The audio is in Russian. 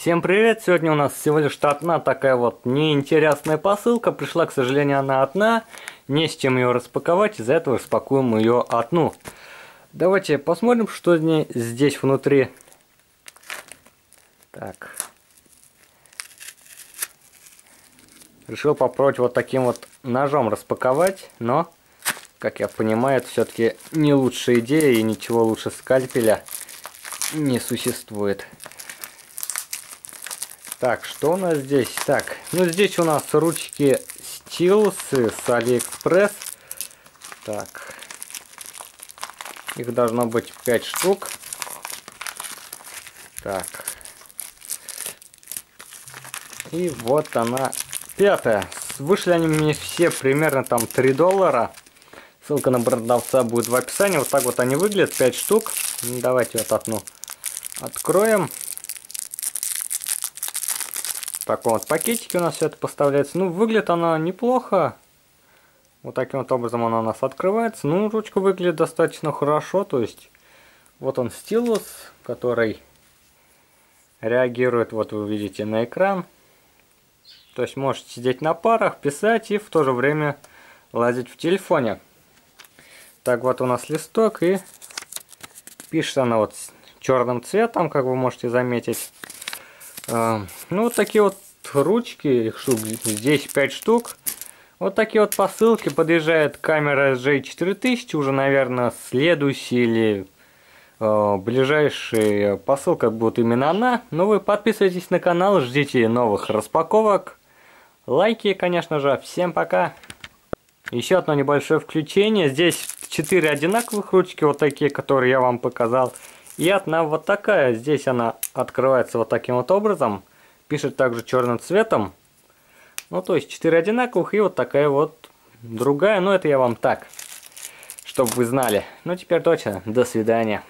Всем привет! Сегодня у нас всего лишь одна такая вот неинтересная посылка. Пришла, к сожалению, она одна. Не с чем ее распаковать, из-за этого распакуем ее одну. Давайте посмотрим, что здесь внутри. Так. Решил попробовать вот таким вот ножом распаковать, но, как я понимаю, это все-таки не лучшая идея и ничего лучше скальпеля не существует. Так, что у нас здесь? Так, ну здесь у нас ручки стилусы с Aliexpress. Так, их должно быть 5 штук. Так, и вот она, 5-я. Вышли они мне все примерно там $3. Ссылка на продавца будет в описании. Вот так вот они выглядят, 5 штук. Давайте вот одну откроем. В таком вот пакетике у нас все это поставляется. Ну, выглядит она неплохо. Вот таким вот образом она у нас открывается. Ну, ручка выглядит достаточно хорошо. То есть, вот он стилус, который реагирует, вот вы видите, на экран. То есть, можете сидеть на парах, писать и в то же время лазить в телефоне. Так, вот у нас листок, и пишет она вот черным цветом, как вы можете заметить. Ну, вот такие вот ручки, их штук здесь 5 штук. Вот такие вот посылки. Подъезжает камера SJ4000, уже, наверное, следующая или ближайшая посылка будет именно она. Но вы подписывайтесь на канал, ждите новых распаковок. Лайки, конечно же. Всем пока. Еще одно небольшое включение. Здесь 4 одинаковых ручки, вот такие, которые я вам показал. И одна вот такая, здесь она открывается вот таким вот образом, пишет также черным цветом. Ну, то есть 4 одинаковых и вот такая вот другая, но это я вам так, чтобы вы знали. Ну, теперь точно, до свидания.